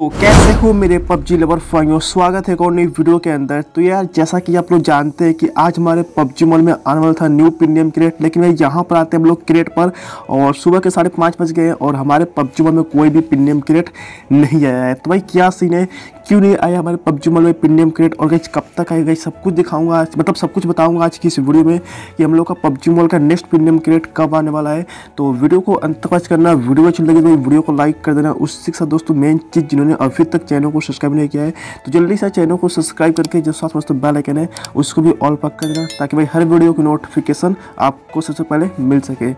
तो कैसे हो मेरे PUBG लवर भाइयों, स्वागत है एक और नई वीडियो के अंदर। तो यार जैसा कि आप लोग जानते हैं कि आज हमारे PUBG मोबाइल में आने वाला था न्यू प्रीमियम क्रेट, लेकिन भाई यहाँ पर आते हैं हम लोग क्रेट पर और सुबह के 5:30 बज गए और हमारे PUBG मोबाइल में कोई भी प्रीमियम क्रेट नहीं आया है। तो भाई क्या सीन है, क्यों नहीं आया हमारे PUBG मोबाइल में प्रीमियम क्रेट और गाइस कब तक आएगा, सब कुछ दिखाऊंगा आज, मतलब सब कुछ बताऊंगा आज की इस वीडियो में कि हम लोग का PUBG मोबाइल का नेक्स्ट प्रीमियम क्रेट कब आने वाला है। तो वीडियो को अंत तक वॉच करना, वीडियो अच्छी लगी तो वीडियो को लाइक कर देना। उसके साथ दोस्तों मेन चीज़ जिन्होंने अभी तक चैनल को सब्सक्राइब नहीं किया है तो जल्दी से चैनल को सब्सक्राइब करके जो साथ दोस्तों बेल आइकन है उसको भी ऑल पर कर देना ताकि भाई हर वीडियो की नोटिफिकेशन आपको सबसे पहले मिल सके।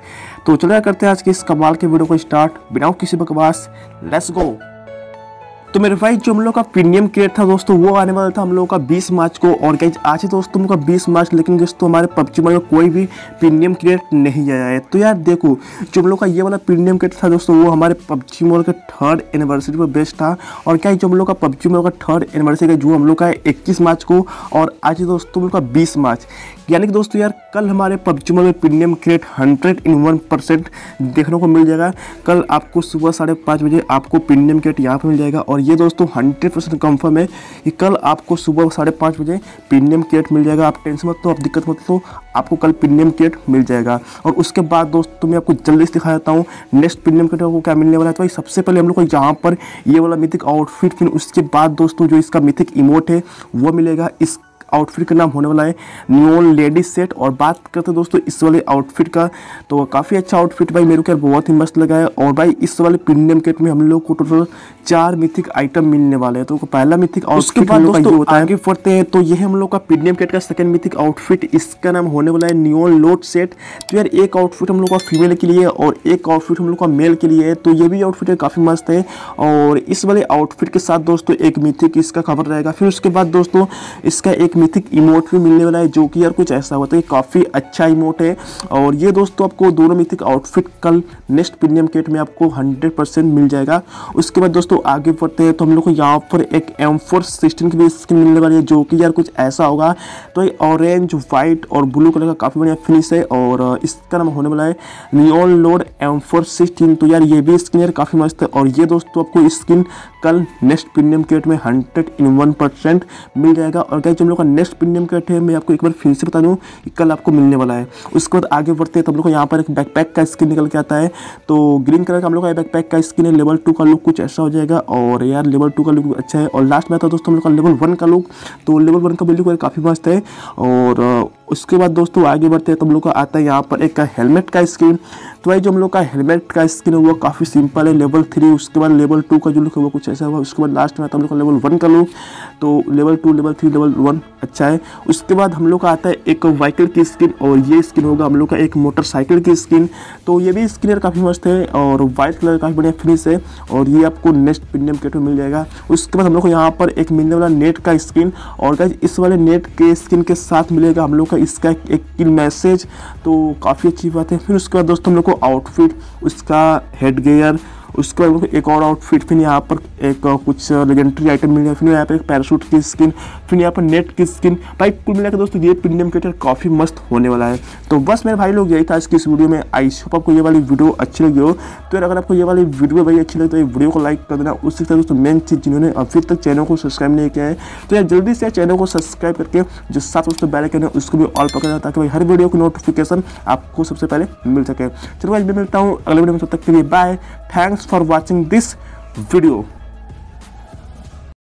तो चलिए करते हैं आज के इस कमाल के वीडियो को स्टार्ट बिना किसी बकवास, लेट्स गो। तो मेरे भाई जो हम लोग का प्रीमियम क्रेट था दोस्तों वो आने वाला था हम लोगों का 20 मार्च को और गाइज आज ही दोस्तों हम लोग का 20 मार्च, लेकिन दोस्तों हमारे PUBG मोबाइल में कोई भी प्रीमियम क्रेट नहीं आया है। तो यार देखो जो हम लोग का ये वाला प्रीमियम क्रेट था दोस्तों वो हमारे PUBG मोबाइल के 3rd एनिवर्सरी पर बेस्ट था और गाइज जो हम लोग का PUBG मोबाइल का 3rd एनिवर्सरी का जो हम लोग का 21 मार्च को और आज ही दोस्तों हम लोग का 20 मार्च, यानी कि दोस्तों यार कल हमारे PUBG मोबाइल में प्रीमियम क्रेट 101% देखने को मिल जाएगा। कल आपको सुबह 5:30 बजे आपको प्रीमियम क्रेट यहाँ पर मिल जाएगा और ये दोस्तों 100% कंफर्म है कि कल आपको सुबह 5:30 बजे प्रीमियम क्रेट मिल जाएगा। आप टेंशन मत लो, आप दिक्कत मत लो, आपको कल प्रीमियम क्रेट मिल जाएगा। और उसके बाद दोस्तों मैं आपको जल्दी से दिखा देता हूँ नेक्स्ट प्रीमियम क्रेट आपको क्या मिलने वाला है। तो भाई सबसे पहले हम लोग को यहाँ पर ये वाला मिथिक आउटफिट, फिर उसके बाद दोस्तों जो इसका मिथिक इमोट है वो मिलेगा। इस आउटफिट का नाम होने वाला है न्यून लेडी सेट। और बात करते हैं दोस्तों इस वाले आउटफिट का, तो काफ़ी अच्छा आउटफिट भाई मेरे को यार बहुत ही मस्त लगा है। और भाई इस वाले प्रीमियम किट में हम लोग को टोटल 4 मिथिक आइटम मिलने वाले हैं। तो पहला मिथिक आउटफिट हम लोग होता है आगे पढ़ते हैं। तो ये हम लोग का प्रीमियम किट का 2nd मिथिक आउटफिट, इसका नाम होने वाला है न्यून लोड सेट। तो यार एक आउटफिट हम लोग का फीमेल के लिए और एक आउटफिट हम लोग का मेल के लिए है। तो ये भी आउटफिट है काफ़ी मस्त है और इस वाले आउटफिट के साथ दोस्तों एक मिथिक इसका कवर रहेगा। फिर उसके बाद दोस्तों इसका एक मिथिक इमोट भी मिलने वाला है जो कि यार कुछ ऐसा होता है, काफ़ी अच्छा इमोट है। और ये दोस्तों आपको दोनों मिथिक आउटफिट कल नेक्स्ट प्रीमियम किट में आपको 100% मिल जाएगा। उसके बाद दोस्तों आगे बढ़ते हैं तो हम लोग को यहाँ पर एक M416 की भी स्किन मिलने वाली है जो कि यार कुछ ऐसा होगा। तो ये ऑरेंज व्हाइट और ब्लू कलर का काफ़ी बढ़िया फिनिश है और इसका नाम होने वाला है नियॉन लोड M416। तो यार ये भी स्किन यार काफ़ी मस्त है और ये दोस्तों आपको स्किन कल नेक्स्ट प्रीमियम किट में 101% मिल जाएगा। और गाइस हम लोग नेक्स्ट प्रीमियम क्रेट है, मैं आपको एक बार फिर से बता दूं कि कल आपको मिलने वाला है। उसके बाद आगे बढ़ते हैं तो हम लोग को यहाँ पर एक बैकपैक का स्किन निकल के आता है। तो ग्रीन कलर का हम लोग का बैकपैक का स्किन है, लेवल 2 का लुक कुछ ऐसा हो जाएगा और यार लेवल 2 का लुक अच्छा है। और लास्ट में आता है दोस्तों हम लोग का लेवल 1 का लुक, तो लेवल 1 का लुक काफ़ी मस्त है। और उसके बाद दोस्तों आगे बढ़ते हैं तो हम लोग का आता है यहाँ पर एक हेलमेट का स्किन। तो भाई जो हम लोग का हेलमेट का स्किन है वो काफ़ी सिंपल है, लेवल 3। उसके बाद लेवल 2 का जो लुक है वो कुछ ऐसा हुआ। उसके बाद लास्ट में आता है हम लोग का लेवल 1 का लुक, तो लेवल 2 लेवल 3 लेवल 1 अच्छा है। उसके बाद हम लोग का आता है एक व्हीकल की स्किन और ये स्किन होगा हम लोग का एक मोटरसाइकिल की स्किन। तो ये भी स्किन काफ़ी मस्त है और वाइट कलर काफ़ी बढ़िया फिनिश है और ये आपको नेक्स्ट प्रीमियम क्रेट में मिल जाएगा। उसके बाद हम लोग को यहाँ पर एक मिलने वाला नेट का स्किन और गाइस इस वाले नेट के स्किन के साथ मिलेगा हम लोग का इसका एक किल मैसेज, तो काफ़ी अच्छी बात है। फिर उसके बाद दोस्तों हम लोग को आउटफिट, उसका हेड गियर, उसके बाद एक और आउटफिट, फिर यहाँ पर एक कुछ लेजेंडरी आइटम मिल गया, फिर यहाँ पर एक पैराशूट की स्किन, फिर यहाँ पर नेट की स्किन। भाई कुल मिलाकर दोस्तों ये प्रीमियम क्रेट काफ़ी मस्त होने वाला है। तो बस मेरे भाई लोग यही था आज की इस वीडियो में, आई होप आपको ये वाली वीडियो अच्छी लगी हो। तो यार अगर आपको ये वाली वीडियो भाई अच्छी लगी तो ये वीडियो को लाइक कर देना। उसके साथ दोस्तों मेन चीज़ जिन्होंने अभी तक चैनल को सब्सक्राइब नहीं किया है तो यार जल्दी से चैनल को सब्सक्राइब करके जो साथ दोस्तों बेल आइकन है उसको भी ऑल पर कर देना ताकि भाई हर वीडियो की नोटिफिकेशन आपको सबसे पहले मिल सके। चलो भाई मैं मिलता हूँ अगले वीडियो में, तब तक के लिए bye, thanks for watching this video।